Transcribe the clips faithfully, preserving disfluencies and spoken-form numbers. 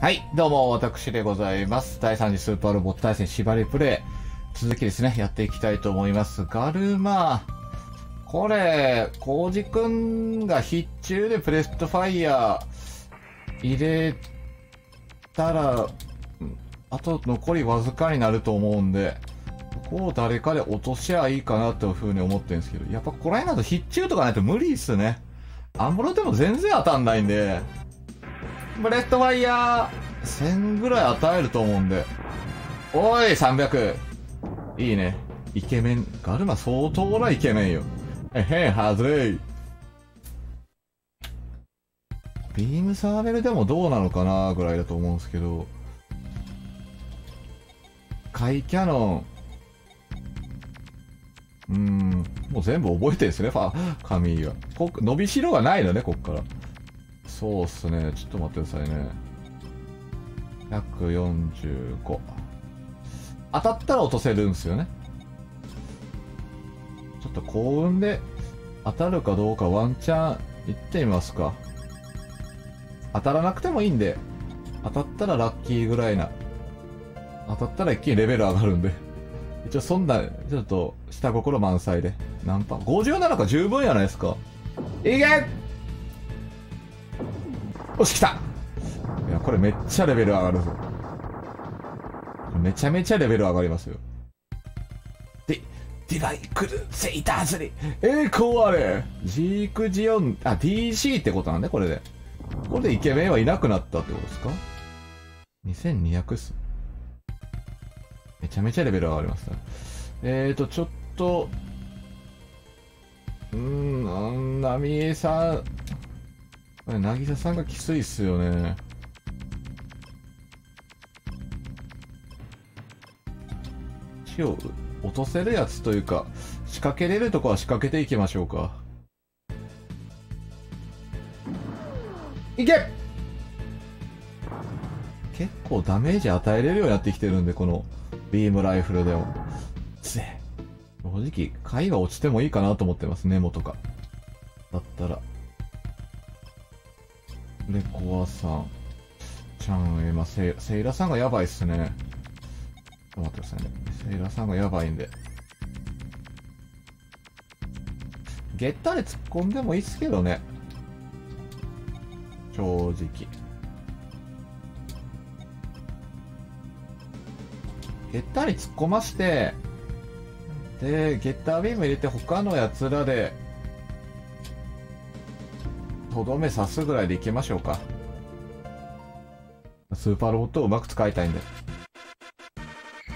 はい、どうも、私でございます。だいさん次スーパーロボット対戦縛りプレイ、続きですね、やっていきたいと思います。ガルマ、これ、コウジくんが必中でプレストファイヤー入れたら、あと残りわずかになると思うんで、ここを誰かで落としゃいいかなというふうに思ってるんですけど、やっぱこれだと必中とかないと無理っすね。アンブロでも全然当たんないんで、ブレストファイヤーせんぐらい与えると思うんで。おい、さんびゃく。いいね。イケメン。ガルマ相当なイケメンよ。えへん、はずれい。ビームサーベルでもどうなのかなぐらいだと思うんですけど。カイキャノン。うーん。もう全部覚えてるんですね、ファ、髪が。こ、伸びしろがないのね、こっから。そうっすね。ちょっと待ってくださいね。ひゃくよんじゅうご。当たったら落とせるんですよね。ちょっと幸運で当たるかどうかワンチャンいってみますか。当たらなくてもいいんで、当たったらラッキーぐらいな。当たったら一気にレベル上がるんで。一応そんな、ちょっと下心満載で。何パー ?ごじゅうなな か十分やないですか。いけ！よし、来た！いや、これめっちゃレベル上がるぞ。めちゃめちゃレベル上がりますよ。で、ディバイクルセイターズに、えー、壊れ！ジークジオン、あ、ディーシー ってことなんで、これで。これでイケメンはいなくなったってことですか ?にせんにひゃく っす。めちゃめちゃレベル上がりますね。えーと、ちょっと、うーん、ナミエさん、これ、なぎささんがきついっすよね。血を落とせるやつというか、仕掛けれるとこは仕掛けていきましょうか。いけ！結構ダメージ与えれるようになってきてるんで、このビームライフルでも。正直、貝が落ちてもいいかなと思ってます、ネモとか。だったら。レコアさん。ちゃん、今、セイ、セイラさんがやばいっすね。ちょっと待ってくださいね。セイラさんがやばいんで。ゲッターで突っ込んでもいいっすけどね。正直。ゲッターに突っ込まして、で、ゲッタービーム入れて他のやつらで、とどめ刺すぐらいでいきましょうか。スーパーロボットをうまく使いたいんで。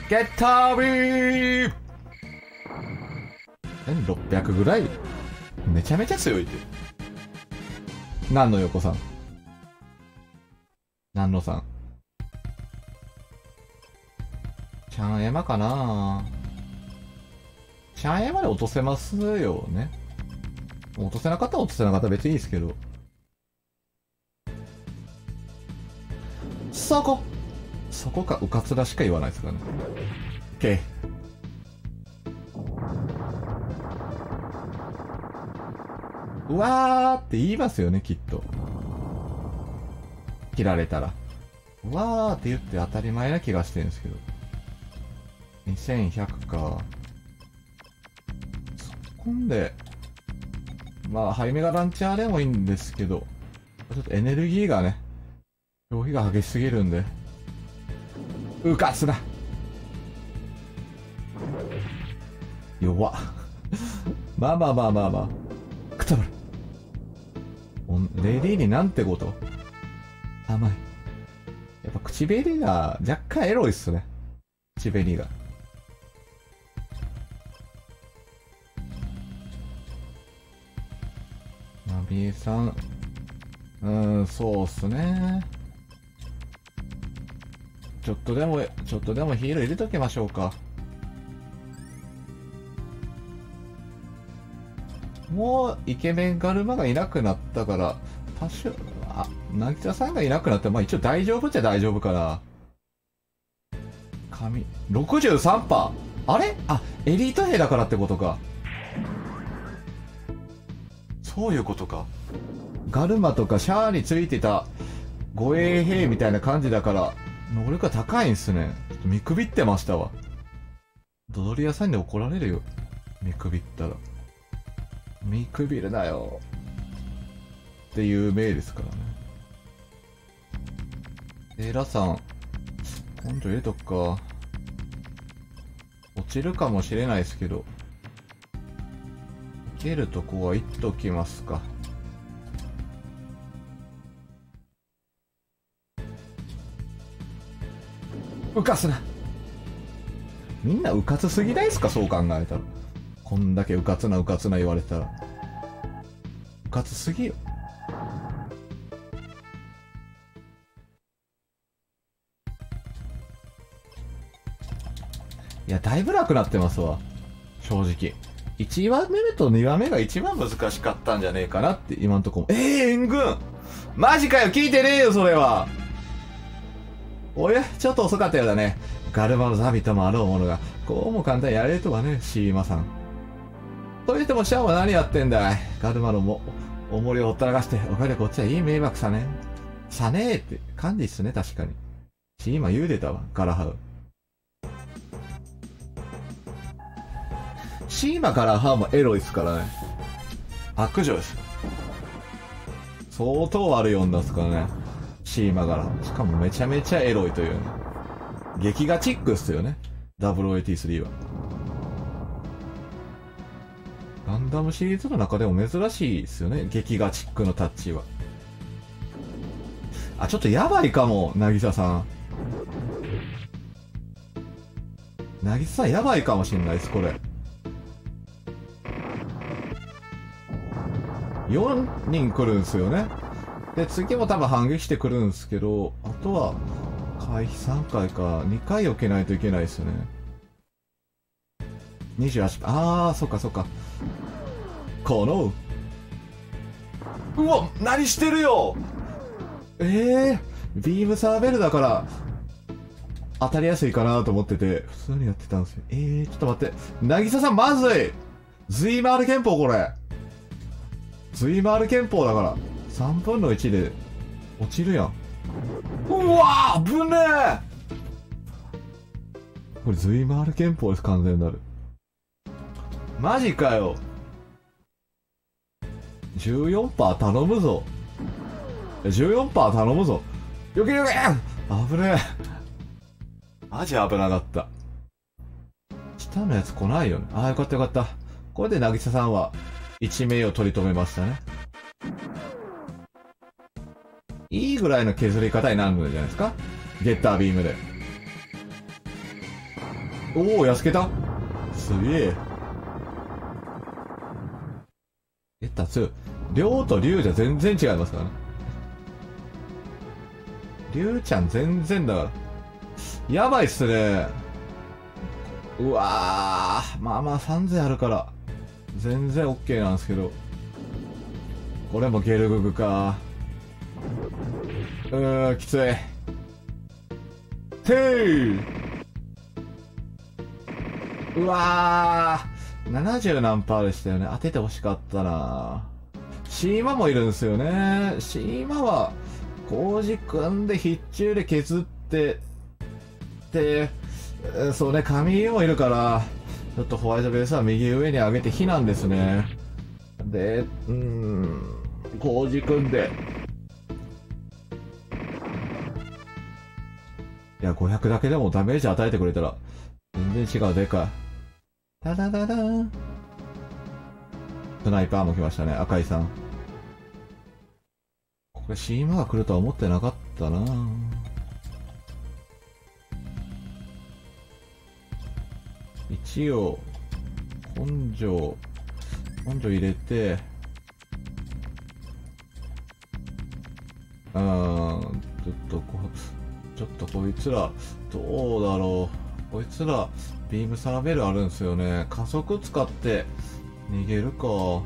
ゲッタービーム !せんろっぴゃく ぐらいめちゃめちゃ強いって。何の横さん何のさんちゃんエマかなちゃんエマで落とせますよね。落とせなかったら落とせなかったら別にいいですけど。そこそこか、うかつらしか言わないですからね。OK。うわーって言いますよね、きっと。切られたら。うわーって言って当たり前な気がしてるんですけど。にせんひゃくか。突っ込んで、まあ、ハイメガランチャーでもいいんですけど、ちょっとエネルギーがね、消費が激しすぎるんで、うかつな弱っまあまあまあまあまあ、くたばる。レディーになんてこと甘い。やっぱ口紅が若干エロいっすね。口紅が。B さん、うーん、そうっすね。ちょっとでもちょっとでもヒール入れときましょうか。もうイケメンガルマがいなくなったから、多少、あ、渚田さんがいなくなってまあ一応大丈夫っちゃ大丈夫かな。髪 ろくじゅうさんパーセント。 あれ、あ、エリート兵だからってことか。そういうことか。ガルマとかシャアについてた護衛兵みたいな感じだから、能力が高いんすね。ちょっと見くびってましたわ。ドドリ屋さんに怒られるよ。見くびったら。見くびるなよ。っていう命ですからね。エラさん、根性入れとくか。落ちるかもしれないですけど。行けるとこは行っときますか。うかすな。みんなうかつすぎないですか、そう考えたら。こんだけうかつなうかつな言われたらうかつすぎよ。いや、だいぶ楽になってますわ、正直。いちわめとにわめが一番難しかったんじゃねえかなって今んとこも。ええー、援軍マジかよ、聞いてねえよそれは。おや、ちょっと遅かったようだね。ガルマのザビともあろうものが、こうも簡単にやれるとはね、シーマさん。と言ってもシャンは何やってんだい。ガルマのも、おもりをほったらかして、おかげでこっちはいい迷惑さね。さねえって、感じっすね、確かに。シーマ言うでたわ、ガラハウ。シーマガラハウもエロいっすからね。悪女です。相当悪い女っすからね。シーマガラ。しかもめちゃめちゃエロいというね。劇画チックっすよね。ダブリューエーティースリー は。ガンダムシリーズの中でも珍しいっすよね。劇画チックのタッチは。あ、ちょっとやばいかも、渚さん。渚さんやばいかもしんないっす、これ。よにん来るんすよね。で、次も多分反撃してくるんですけど、あとは、回避さんかいか、にかい避けないといけないですよね。にじゅうはち、あー、そっかそっか。この、うわ、何してるよ。えー、ビームサーベルだから、当たりやすいかなと思ってて、普通にやってたんですよ。えー、ちょっと待って、渚さんまずいズイマール憲法これ。ズイマール憲法だから。さんぶんのいちで落ちるやん。うわー危ねえ。これズイマール憲法です、完全なる。マジかよ。 じゅうよんパーセント 頼むぞ。 じゅうよんパーセント 頼むぞ。よけよけ。危ねえ。マジ危なかった。下のやつ来ないよね。ああ、よかったよかった。これで渚さんはいち名を取り留めましたね。いいぐらいの削り方になるのじゃないですか。ゲッタービームで。おお、やすけた。すげえ。ゲッターに。竜と竜じゃ全然違いますからね。竜ちゃん全然だから。やばいっすね。うわー。まあまあさんぜんあるから、全然オッケーなんですけど。これもゲルググか。うーん、きつい。てー。うわー、ななじゅうなんパーでしたよね。当ててほしかったな。シーマもいるんですよね。シーマは工事組んで必中で削ってで、そうね、紙もいるから、ちょっとホワイトベースは右上に上げて避難ですね。で、うーん、工事組んで、いや、ごひゃくだけでもダメージ与えてくれたら全然違うでかい。タダダダーン。スナイパーも来ましたね、赤井さん。これシーマが来るとは思ってなかったな。一応根性根性入れて、うーん、ちょっとこう、ちょっとこいつら、どうだろう。こいつら、ビームサーベルあるんですよね。加速使って、逃げるか。こ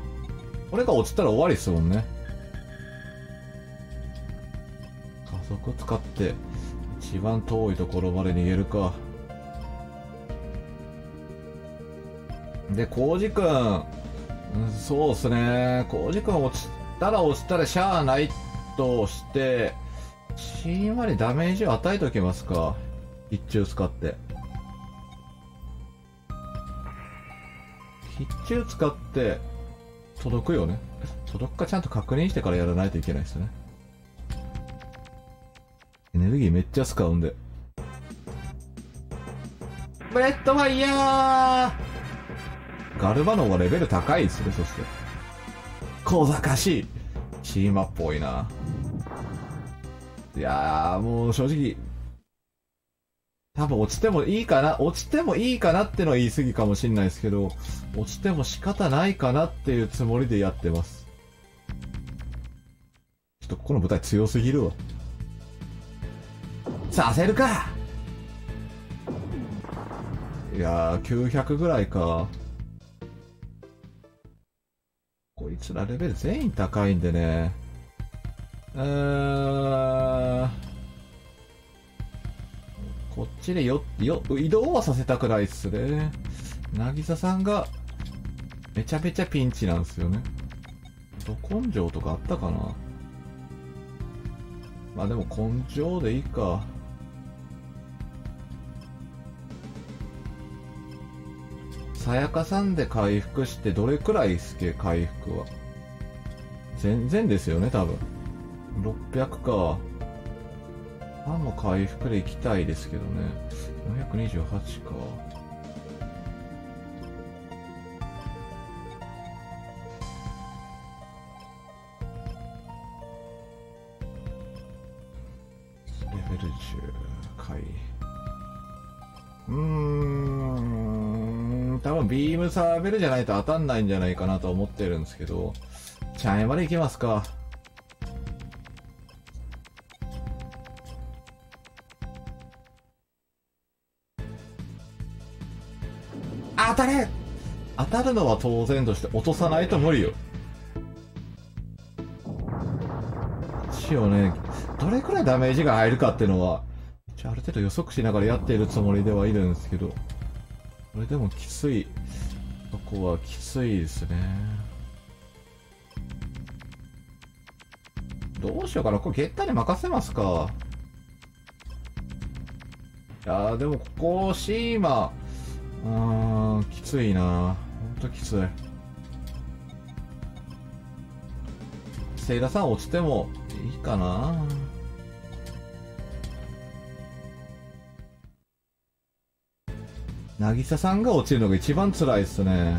れが落ちたら終わりですもんね。加速使って、一番遠いところまで逃げるか。で、コウジ君。うん、そうっすね。コウジ君落ちたら落ちたらしゃあないとして、死因までダメージを与えときますか、必中使って。必中使って届くよね。届くかちゃんと確認してからやらないといけないですね。エネルギーめっちゃ使うんで。ブレッドファイヤー。ガルバノンはレベル高いですね。そして小賢しいチーマっぽいな。いやー、もう正直多分落ちてもいいかな、落ちてもいいかなってのは言い過ぎかもしれないですけど、落ちても仕方ないかなっていうつもりでやってます。ちょっとここの舞台強すぎるわ。させるか。いやーきゅうひゃくぐらいか。こいつらレベル全員高いんでね。うーん、こっちでよよ移動はさせたくないっすね。渚さんがめちゃめちゃピンチなんですよね。ど根性とかあったかな。まあでも根性でいいか。さやかさんで回復してどれくらいっすけ、回復は。全然ですよね、多分。ろっぴゃくか。パンも回復でいきたいですけどね。よんひゃくにじゅうはちか。レベルじゅう回。うーん、多分ビームサーベルじゃないと当たんないんじゃないかなと思ってるんですけど、チャイまでいけますか。当たれ。当たるのは当然として落とさないと無理よ。一応ね、どれくらいダメージが入るかっていうのは一応ある程度予測しながらやっているつもりではいるんですけど、これでもきついとこはきついですね。どうしようかな、これゲッタに任せますか。いやーでもここシーマ、うーん、きついな、ほんときつい。セイラさん落ちてもいいかな。渚さんが落ちるのが一番つらいっすね。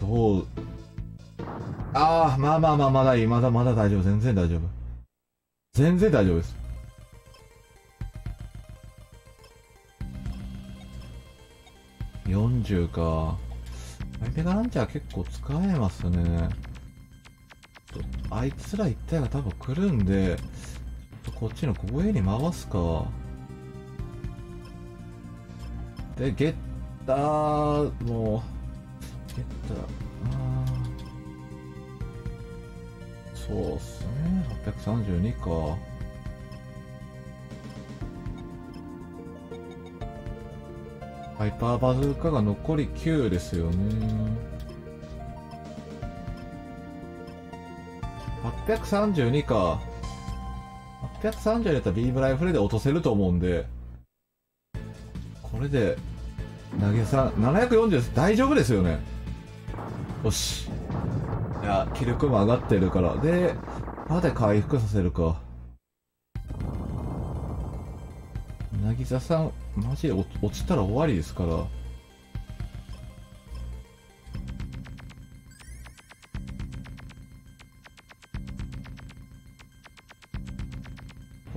どう、ああ、まあまあまあ、まだいい、まだまだ大丈夫、全然大丈夫、全然大丈夫です。よんじゅうか。アイペガランチャー結構使えますね。あいつら一体が多分来るんで、ちょっとこっちの護衛に回すか。で、ゲッターもう、ゲッター、あーそうっすね、はっぴゃくさんじゅうにか。ハイパーバズーカが残りきゅうですよね。はっぴゃくさんじゅうにか。はっぴゃくさんじゅうだったらビームライフルで落とせると思うんで、これで投げさんななひゃくよんじゅうです。大丈夫ですよね。よし、いや気力も上がってるから。で、まで回復させるか。渚さんマジで落ちたら終わりですから。こ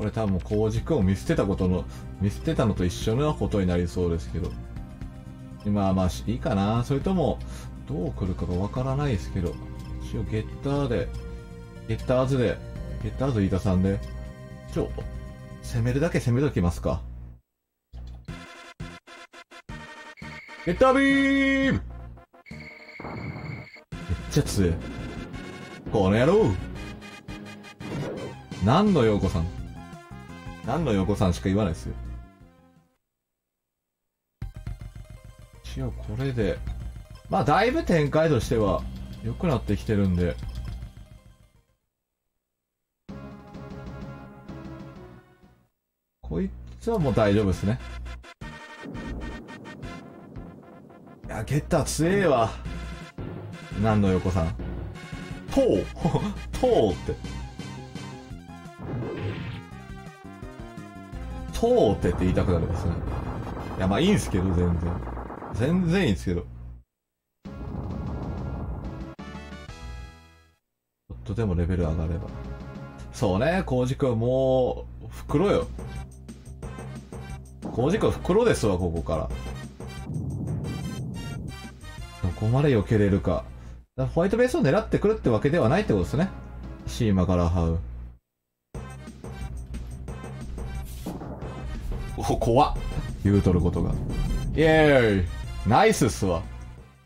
れ多分浩二君を見捨てたことの見捨てたのと一緒のことになりそうですけど、まあまあいいかな。それともどう来るかがわからないですけど、一応ゲッターで、ゲッターズで、ゲッターズ飯田さんで、ちょっと攻めるだけ攻めときますか。ゲッタービーム。めっちゃ強いこの野郎。何の陽子さん、何の陽子さんしか言わないですよ。一応これでまあだいぶ展開としては良くなってきてるんで。こいつはもう大丈夫ですね。いや、ゲッター強えわ。何の横さん。とうとうって。とうってって言いたくなるんですね。いや、まあいいんすけど、全然。全然いいんすけど。ちょっとでもレベル上がれば。そうね、コウジ君はもう、袋よ。コウジ君は袋ですわ、ここから。どこまで避けれるか。だからホワイトベースを狙ってくるってわけではないってことですね。シーマからハウ。お、怖っ。言うとることが。イェーイ。ナイスっすわ。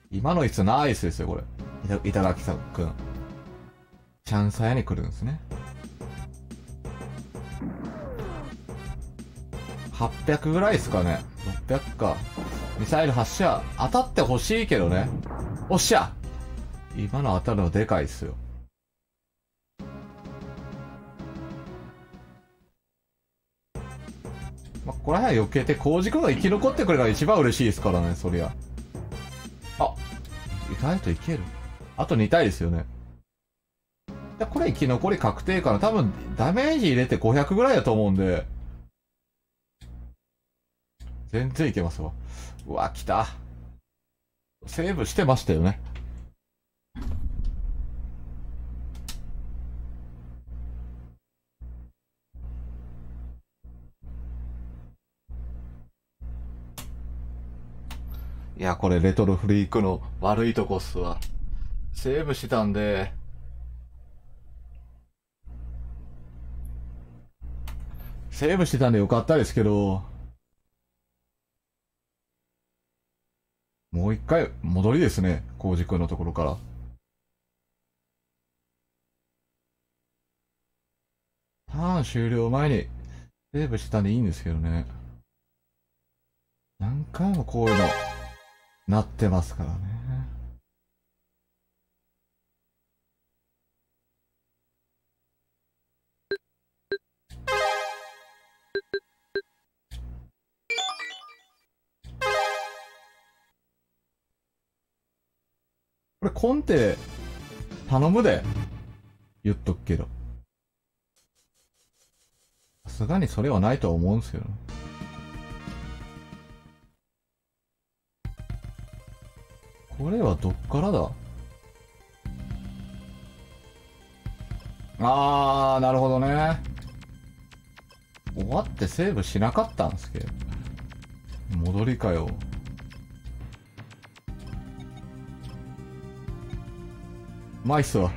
今のいつナイスですよ、これ。いただきさくん。チャンサヤに来るんですね。はっぴゃくぐらいですかね。ろっぴゃくか。ミサイル発射。当たってほしいけどね。おっしゃ！今の当たるのでかいっすよ。まあ、ここら辺は避けて、コウジ君が生き残ってくれたら一番嬉しいですからね、そりゃ。あ、意外といける。あとに体ですよね。いや、これ生き残り確定かな。多分、ダメージ入れてごひゃくぐらいだと思うんで。全然いけますわ。うわ、来た。セーブしてましたよね。いや、これレトロフリークの悪いとこっすわ。セーブしてたんで。セーブしてたんでよかったですけど。もう一回戻りですね、コウジ君のところから。ターン終了前にセーブしてたんでいいんですけどね。何回もこういうのなってますからね。これコンテ頼むで言っとくけど、さすがにそれはないとは思うんですよ、ね、これはどっからだ。あー、なるほどね。終わってセーブしなかったんですけど、戻りかよ。うまいっすわ。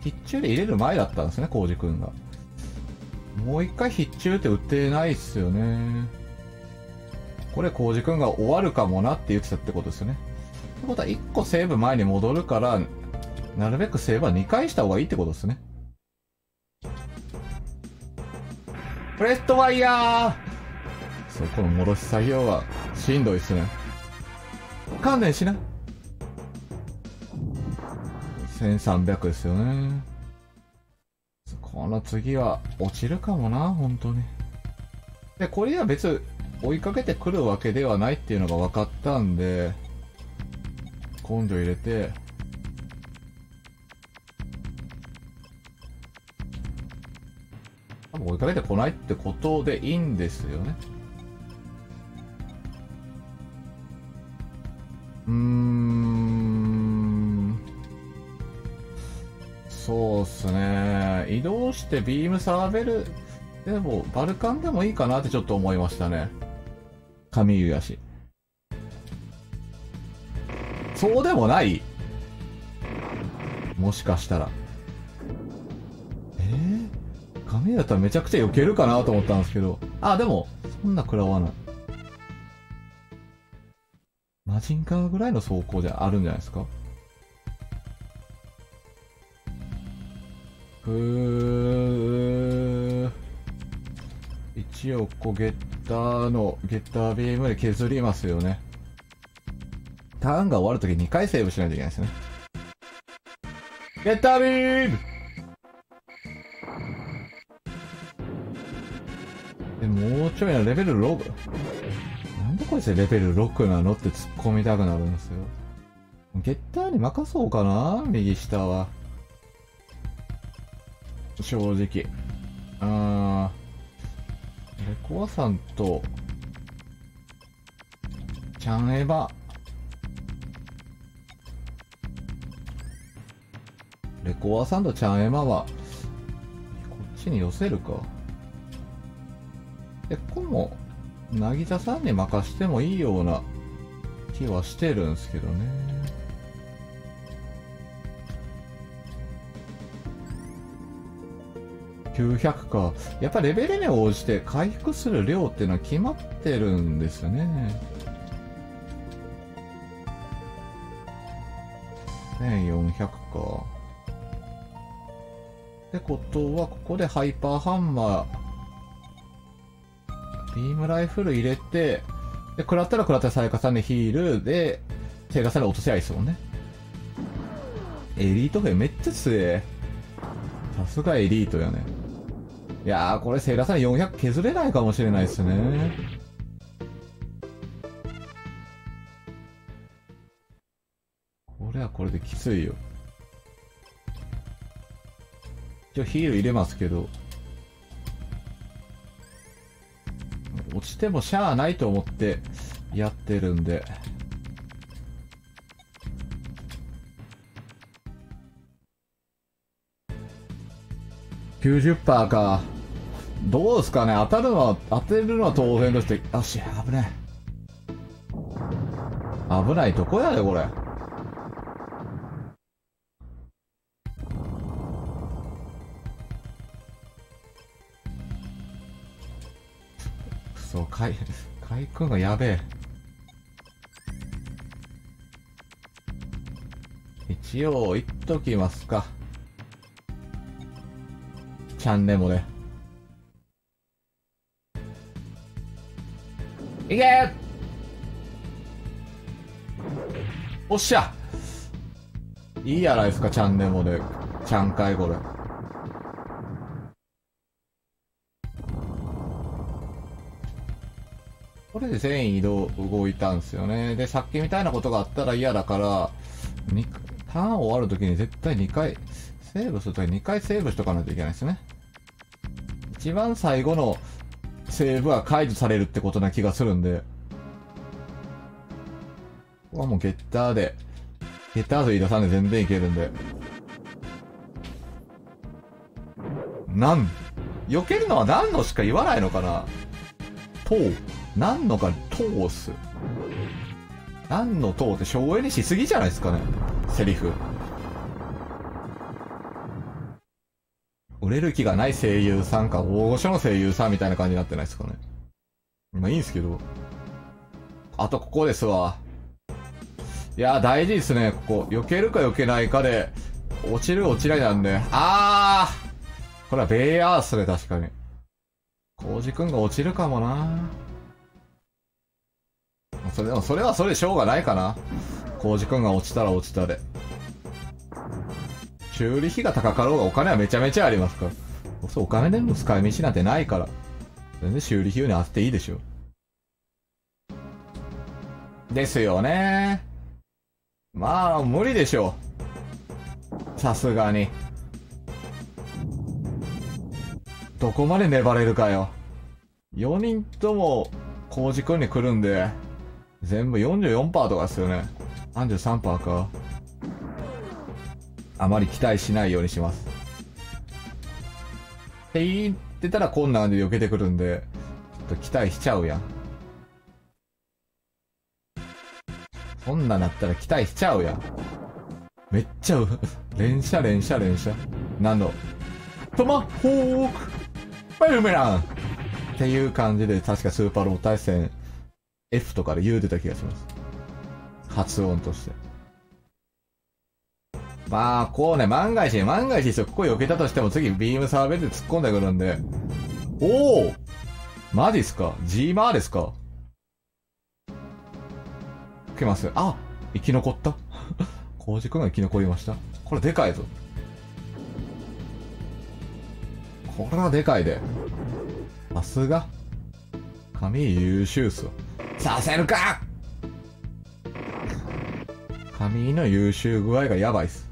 必中で入れる前だったんですね、コウジ君が。もう一回必中って打ってないっすよね。これコウジ君が終わるかもなって言ってたってことですよね。ってことは一個セーブ前に戻るから、なるべくセーブはにかいした方がいいってことですね。プレストファイヤー！そう、この戻し作業はしんどいっすね。観念しな。せんさんびゃくですよね。この次は落ちるかもな、本当に。で、これは別追いかけてくるわけではないっていうのが分かったんで、根性入れて、多分追いかけてこないってことでいいんですよね。うーん。そうっすね。移動してビームサーベルでもバルカンでもいいかなってちょっと思いましたね。神湯やし。そうでもない？もしかしたら。えぇ、ー、神湯だったらめちゃくちゃ避けるかなと思ったんですけど。あ、でも、そんな食らわない。マジンガーぐらいの走行じゃあるんじゃないですか。ふぅ、一応こうゲッターの、ゲッタービームで削りますよね。ターンが終わるときにかいセーブしないといけないですね。ゲッタービーム。でもうちょいなレベルろく。なんでこいつレベルろくなのって突っ込みたくなるんですよ。ゲッターに任そうかな、右下は。正直。あー。レコアさんと、チャンエバ。レコアさんとチャンエマは、こっちに寄せるか。で、ここも、なぎささんに任してもいいような気はしてるんですけどね。きゅうひゃくか。やっぱレベルに応じて回復する量っていうのは決まってるんですよね。せんよんひゃくか。ってことは、ここでハイパーハンマー、ビームライフル入れて、で、食らったら食らったら最下さんでヒールで、低下さんで落とし合いそうね。エリート兵めっちゃ強え。さすがエリートやね。いやー、これセイラさんよんひゃく削れないかもしれないですね。これはこれできついよ。一応ヒール入れますけど、落ちてもしゃあないと思ってやってるんで。きゅうじゅうパーセントか。どうですかね、当たるのは、当てるのは当然として、あし、危ねえ。危ないとこやで、これ。くそ、かい、かいくんがやべえ。一応、言っときますか。チャンネルもね。いけー！おっしゃ！いいやないですか、チャンネルもね。チャンかい、これ。これで全員移動、動いたんですよね。で、さっきみたいなことがあったら嫌だから、ターン終わるときに絶対にかい、セーブするときにかいセーブしとかないといけないですね。一番最後のセーブは解除されるってことな気がするんで。ここはもうゲッターで、ゲッターと飯田さんで全然いけるんで。なん、避けるのは何のしか言わないのかな？とう。何のか、とうす。何のとうって省エネしすぎじゃないですかね。セリフ。売れる気がない声優さんか、大御所の声優さんみたいな感じになってないですかね。まあいいんですけど。あとここですわ。いやー大事ですね、ここ。避けるか避けないかで、落ちる落ちないなんで。あーこれはベイアースね、確かに。コウジ君が落ちるかもな。それでも、それはそれでしょうがないかな。コウジ君が落ちたら落ちたで。修理費が高かろうがお金はめちゃめちゃありますから。そう、お金でも使い道なんてないから。全然修理費用に当てていいでしょ。ですよね。まあ、無理でしょう。さすがに。どこまで粘れるかよ。よにんとも、コウジ君に来るんで、全部 よんじゅうよんパーセント とかですよね。さんじゅうさんパーセント か。あまり期待しないようにします。って言ってたらこんなんで避けてくるんで、ちょっと期待しちゃうやん。そんなんなったら期待しちゃうやん。めっちゃう、連射連射連射。なんの、トマホーク、バイルメランっていう感じで、確かスーパーロー対戦 エフ とかで言うてた気がします。発音として。まあ、こうね、万が一、万が一ですよ。ここ避けたとしても次ビームサーベルで突っ込んでくるんで。おお！マジっすか？ジーマーですか？受けます。あ、生き残ったコウジ君が生き残りました。これでかいぞ。これはでかいで。さすが。神優秀っすわ。させるか！神の優秀具合がやばいっす。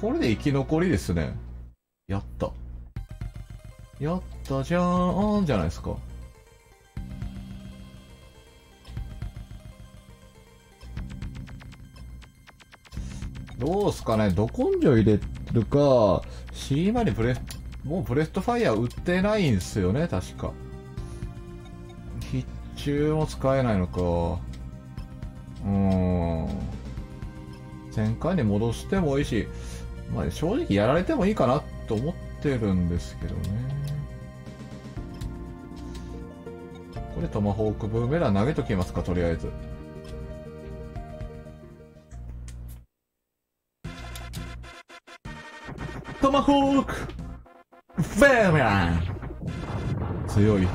これで生き残りですね。やった。やったじゃーんじゃないですか。どうすかね、ど根性入れるか、シーマにブレ、もうブレストファイヤー売ってないんすよね、確か。必中も使えないのか。うーん。戦艦に戻してもいいし、まあ、正直やられてもいいかなと思ってるんですけどね。これトマホークブーメラン投げときますか、とりあえず。トマホークブーメラン強い。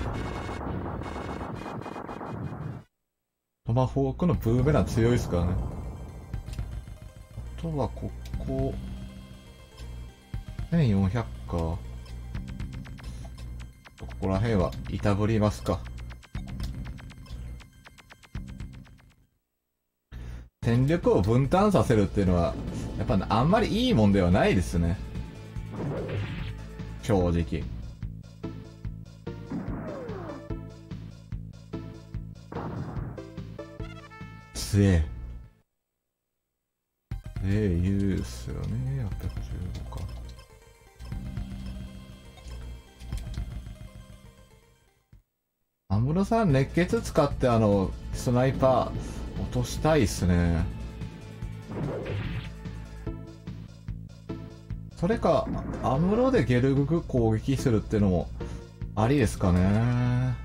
トマホークのブーメラン強いですからね。あとはここせんよんひゃくか。ここら辺はいたぶりますか。戦力を分担させるっていうのはやっぱあんまりいいもんではないですね、正直。強え。強え言うっすよね。はちいちごか。安室さん熱血使ってあのスナイパー落としたいっすね。それか、アムロでゲルググ攻撃するっていうのもありですかね。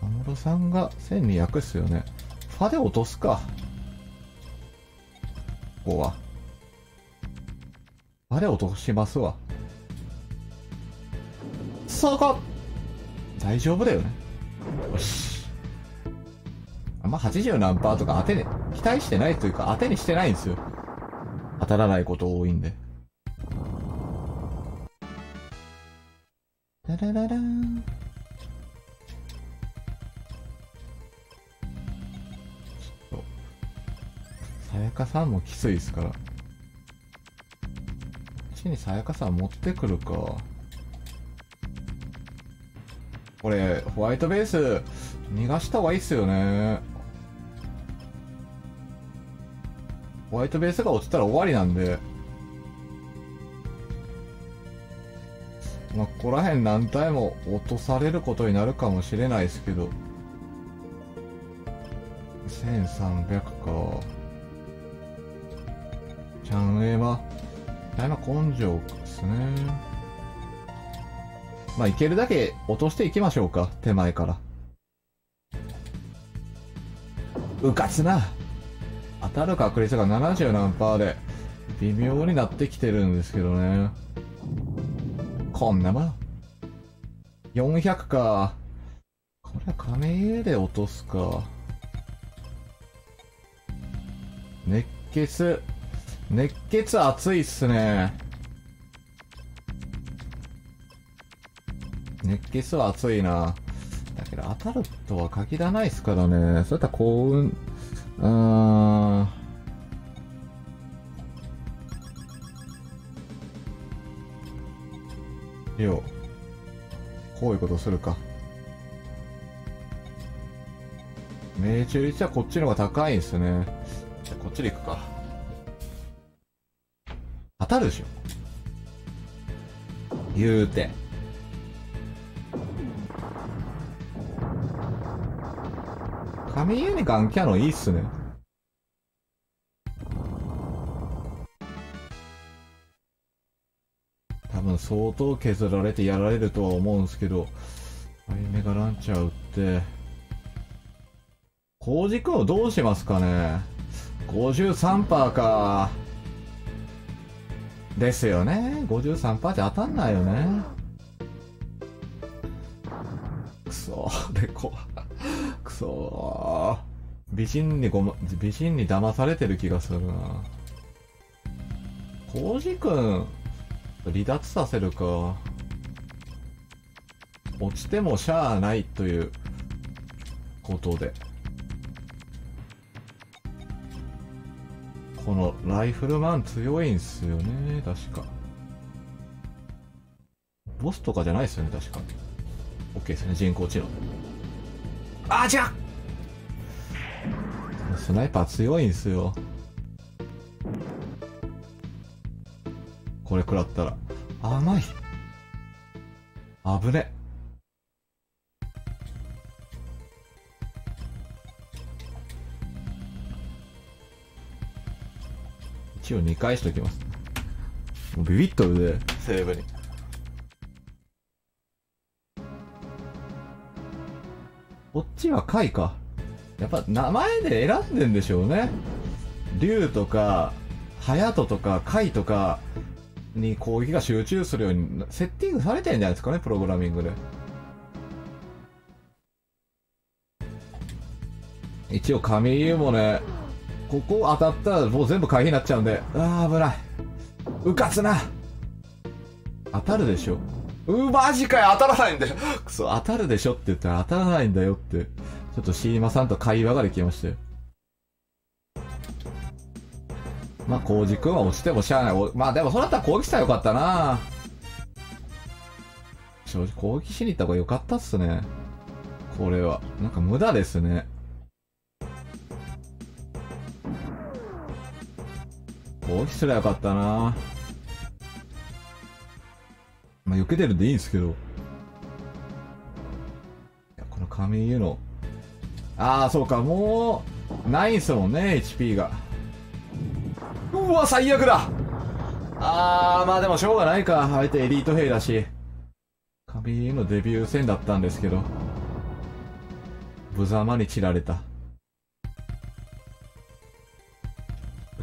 アムロさんがせんにひゃくっすよね。ファで落とすか。ここは。ファで落としますわ。そうか！大丈夫だよね。よし。あんまはちじゅう何パーとか当てね、期待してないというか当てにしてないんですよ。当たらないこと多いんで。ララララン。ちょっとさやかさんもきついですから。こっちにさやかさん持ってくるか。これホワイトベース逃がした方がいいっすよね。ホワイトベースが落ちたら終わりなんで、まあ、ここら辺何体も落とされることになるかもしれないですけど、せんさんびゃくか。ちゃんえはだいぶ根性ですね。まあいけるだけ落としていきましょうか、手前から。うかつな当たる確率がななじゅう何パーで微妙になってきてるんですけどね。こんなもんよんひゃくか。これは亀で落とすか。熱血熱血熱いっすね。熱血は熱いな。だけど当たるとは限らないっすからね。そういった幸運、うーん。よう。こういうことするか。命中率はこっちの方が高いんですね。じゃあこっちで行くか。当たるでしょ。言うて。神家にガンキャノンいいっすね。多分相当削られてやられるとは思うんすけど、メガランチャー打ってコウジ君をどうしますかね。ごじゅうさんパーかですよね。ごじゅうさんパーって当たんないよね。そー、猫。くそー。美人にごま、美人に騙されてる気がするな。コウジ君、離脱させるか。落ちてもしゃあないということで。このライフルマン強いんすよね、確か。ボスとかじゃないですよね、確か。OK ですね、人工知能。あ、違う！スナイパー強いんすよ。これ食らったら。甘い。危ね。一応にかいしときます。ビビっとるで、セーブに。こっちは貝か。やっぱ名前で選んでんでしょうね。竜とか、ハヤトとか、貝とかに攻撃が集中するようにセッティングされてんじゃないですかね、プログラミングで。一応神湯もね、ここ当たったらもう全部回避になっちゃうんで、あー危ない。うかつな。当たるでしょ。うーマジかよ、当たらないんだよ。くそ、当たるでしょって言ったら当たらないんだよって、ちょっとシーマさんと会話ができましたよ。まあコウジ君は落ちてもしゃあない。まあでもそれだったら攻撃したらよかったな。正直攻撃しに行った方がよかったっすね。これはなんか無駄ですね。攻撃すればよかったな。まあ、避けてるんでいいんですけど。いや、この神湯の。ああ、そうか、もう、ないんすもんね、エイチピー が。うわ、最悪だ。ああ、まあでもしょうがないか。相手エリート兵だし。神湯のデビュー戦だったんですけど。無様に散られた。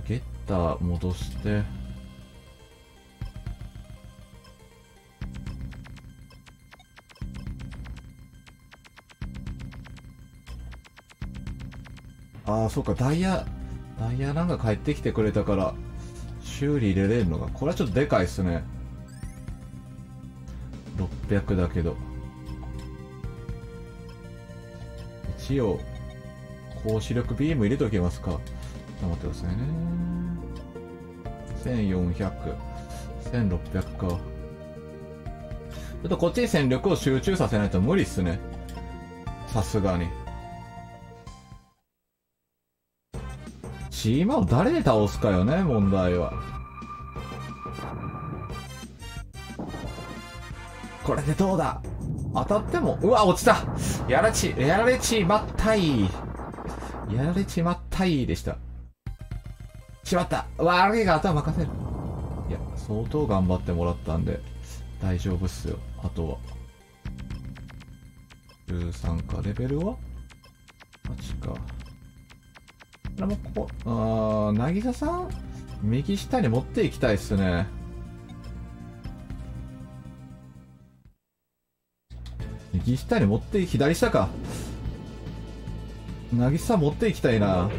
ゲッター戻して。ああ、そうか、ダイヤ、ダイヤなんか帰ってきてくれたから、修理入れれるのが、これはちょっとでかいっすね。ろっぴゃくだけど。一応、高視力ビーム入れときますか。ちょっと待ってくださいね。せんよんひゃく、せんろっぴゃくか。ちょっとこっちに戦力を集中させないと無理っすね。さすがに。シーマを誰で倒すかよね、問題は。これでどうだ。当たっても、うわ、落ちた。やらち、やられちまったい。やられちまったいでした。しまった。悪いが後は任せる。いや、相当頑張ってもらったんで、大丈夫っすよ。あとは。じゅうさんか、レベルは ?はち か。これもここ、あー、渚さん右下に持っていきたいっすね。右下に持っていき、左下か。渚持っていきたいな。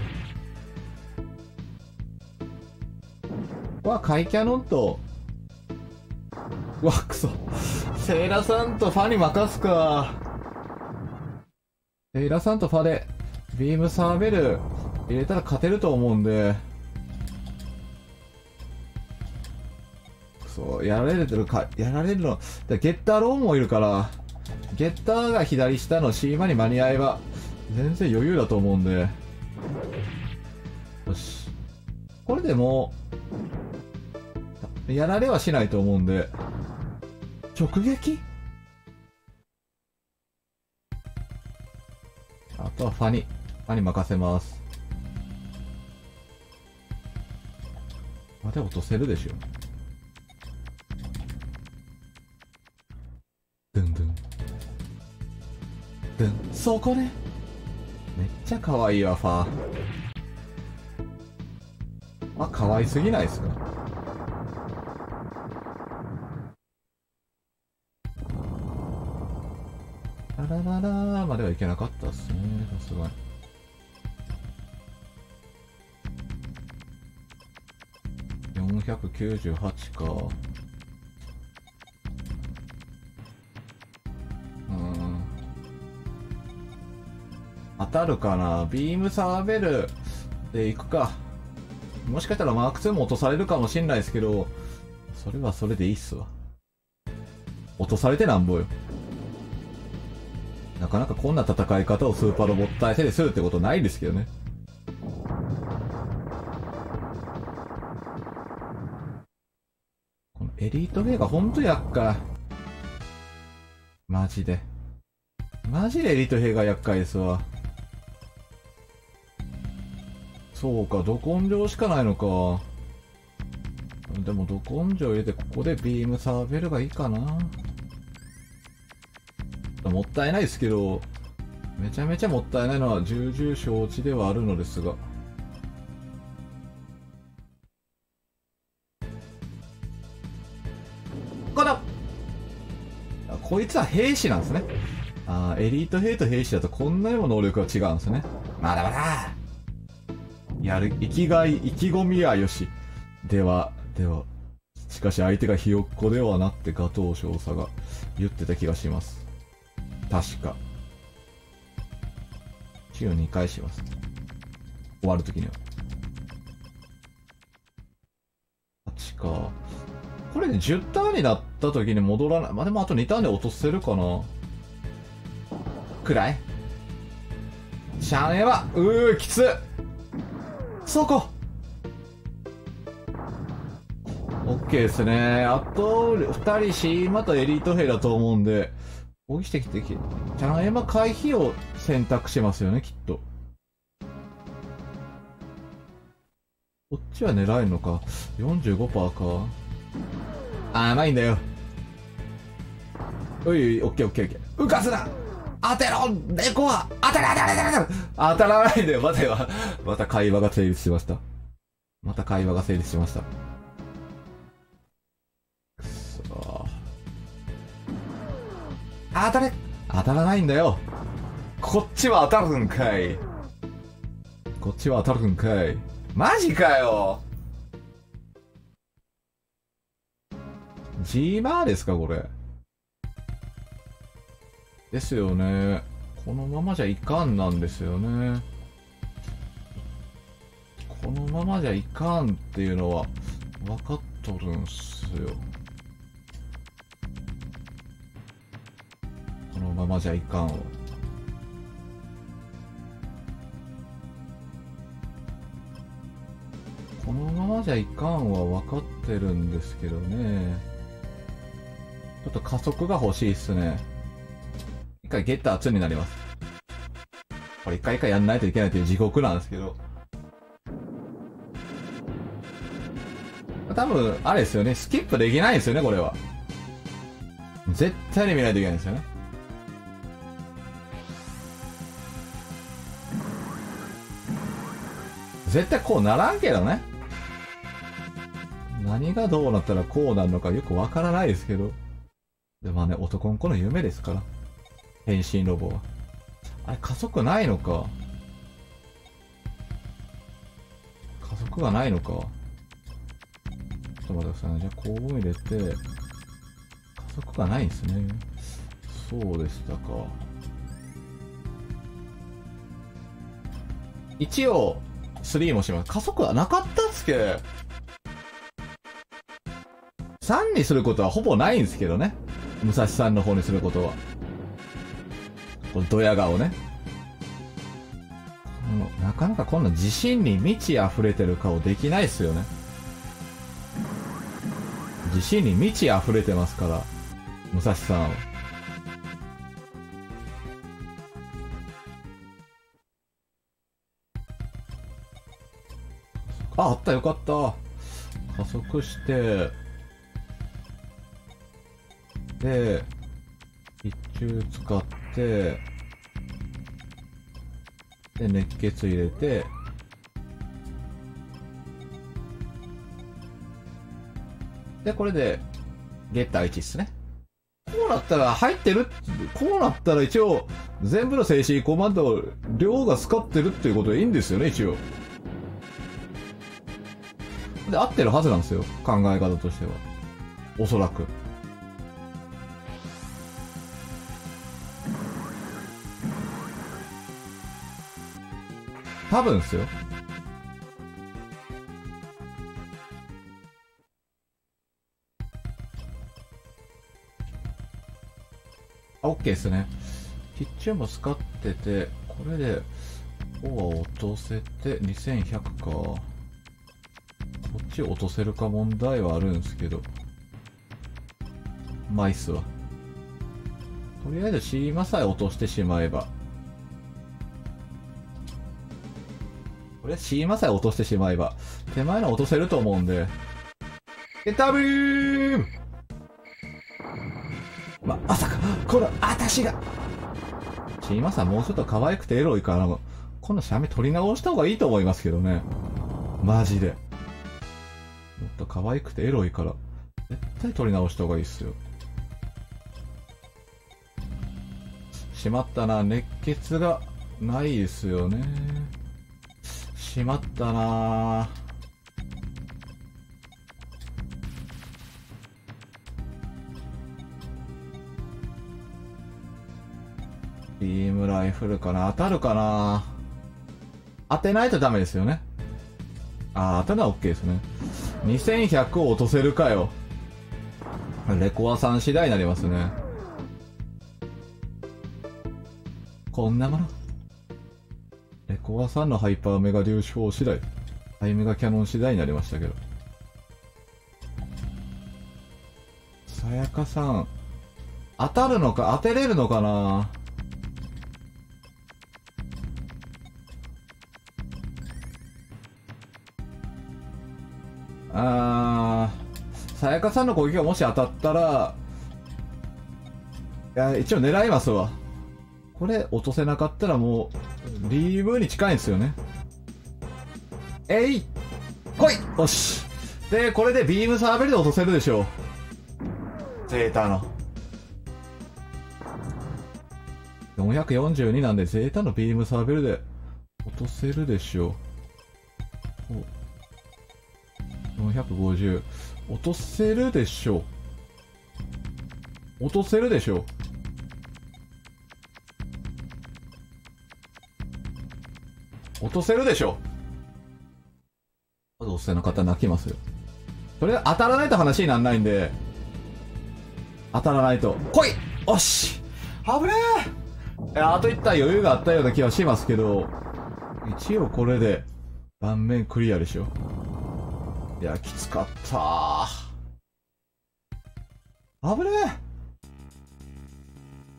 わ、カイキャノンと、わ、くそ。セイラさんとファに任すか。セイラさんとファで、ビームサーベル、入れたら勝てると思うんで。くそ、やられてるか、やられるの。ゲッターローンもいるから、ゲッターが左下のシーマに間に合えば、全然余裕だと思うんで。よし。これでもう、やられはしないと思うんで。直撃？あとはファに、ファに任せます。で落とせるでしょ。ドゥンドゥンドゥン、そこね。めっちゃ可愛いわ、ファー。あ、可愛すぎないですか。タラララまではいけなかったっすね、さすがに。よんきゅうはちか。うん。当たるかな。ビームサーベルでいくか。もしかしたらマークツーも落とされるかもしれないですけど、それはそれでいいっすわ。落とされてなんぼよ。なかなかこんな戦い方をスーパーロボット対戦でするってことないですけどね。このエリートベイがほんとやっかい。マジで。マジでエリート兵が厄介ですわ。そうか、ど根性しかないのか。でもど根性入れて、ここでビームサーベルがいいかな。もったいないですけど、めちゃめちゃもったいないのは重々承知ではあるのですが、このこいつは兵士なんですね。あ、エリート兵と兵士だとこんなにも能力が違うんですね。まだまだやる生きがい意気込みはよし。ではでは、しかし相手がひよっこではなってガトー少佐が言ってた気がします。確か。一応にかいします。終わるときには。はちか。これね、じゅうターンになったときに戻らない。まあ、でもあとにターンで落とせるかな。くらいシャネは、うー、きつっ。そうか。オッケーですね。あとふたりし、またエリート兵だと思うんで。攻撃してきてきて、じゃあ今回避を選択しますよね、きっと。こっちは狙えるのか。 よんじゅうごパーセント か。甘いんだよ。おいおい、オッケーオッケーオッケー。浮かすな、当てろ、猫は当たらない、当たらないんだよ。待てよ。また会話が成立しました。また会話が成立しました。当たれ、当たらないんだよ。こっちは当たるんかい。こっちは当たるんかい。マジかよ。 G バーですかこれ。ですよね。このままじゃいかんなんですよね。このままじゃいかんっていうのは分かっとるんすよ。このままじゃいかんを。このままじゃいかんは分かってるんですけどね。ちょっと加速が欲しいっすね。一回ゲッターツーになります。これ一回一回やんないといけないという地獄なんですけど、多分あれですよね、スキップできないですよね。これは絶対に見ないといけないんですよね。絶対こうならんけどね。何がどうなったらこうなるのかよくわからないですけど。でもまあね、男の子の夢ですから。変身ロボは。あれ、加速ないのか。加速がないのか。ちょっと待ってくださいね。じゃあ、こう入れて、加速がないんですね。そうでしたか。一応、スリーもします。加速はなかったっすけ。さんにすることはほぼないんですけどね。武蔵さんの方にすることは。このドヤ顔ね。なかなかこんな自信に満ち溢れてる顔できないっすよね。自信に満ち溢れてますから、武蔵さんは。あ、あった、よかった。加速して、で、一中使って、で、熱血入れて、で、これで、ゲッターいちっすね。こうなったら入ってる、こうなったら一応全部の静止コマンド量が使ってるっていうことでいいんですよね、一応で合ってるはずなんですよ、考え方としてはおそらく。多分ですよ。あ、オッケーですね。キッチンも使ってて、これでここは落とせてにせんひゃくか。こっち落とせるか問題はあるんですけど。まあいいっすわ。とりあえずシーマさえ落としてしまえば。これシーマさえ落としてしまえば。手前の落とせると思うんで。エタビームま、まさか、この、私がシーマさんもうちょっと可愛くてエロいから、このシャミ取り直した方がいいと思いますけどね。マジで。もっと可愛くてエロいから、絶対取り直した方がいいっすよ。しまったな、熱血がないですよね。しまったなぁ。ビームライフルかな、当たるかな、当てないとダメですよね。ああ、当たるのは OK ですね。にせんひゃくを落とせるかよ。レコアさん次第になりますね。こんなもの。レコアさんのハイパーメガ粒子砲次第、ハイメガキャノン次第になりましたけど。さやかさん、当たるのか、当てれるのかな。あー、さやかさんの攻撃がもし当たったら、いや、一応狙いますわ。これ落とせなかったらもうリーブに近いんですよね。えい来い、よし。でこれでビームサーベルで落とせるでしょう、ゼータのよんよんになんで、ゼータのビームサーベルで落とせるでしょう。よんひゃくごじゅう落とせるでしょう、落とせるでしょう。落とせるでしょう。落とせの方泣きますよ。それ当たらないと話にならないんで、当たらないと来い、おし、危ねえ。あといった余裕があったような気はしますけど、一応これで顔面クリアでしょ。いや、きつかったー。危ね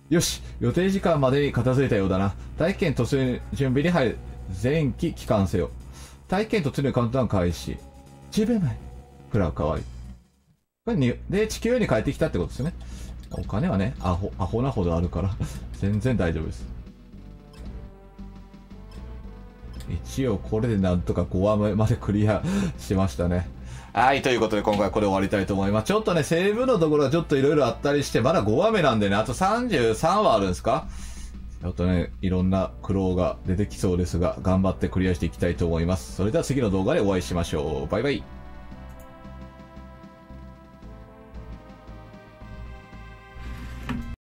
え。よし、予定時間までに片付いたようだな。大気圏突入準備に入る。前期帰還せよ。大気圏突入カウントダウン開始。じゅうびょうまえ。クラウかわいい。これに、で、地球に帰ってきたってことですね。お金はね、アホ、アホなほどあるから、全然大丈夫です。一応これでなんとかごわまでクリアしましたね。はい、ということで今回これ終わりたいと思います。ちょっとね、セーブのところはちょっといろいろあったりして、まだごわめなんでね、あとさんじゅうさんわあるんですか？ちょっとね、いろんな苦労が出てきそうですが、頑張ってクリアしていきたいと思います。それでは次の動画でお会いしましょう。バイバイ。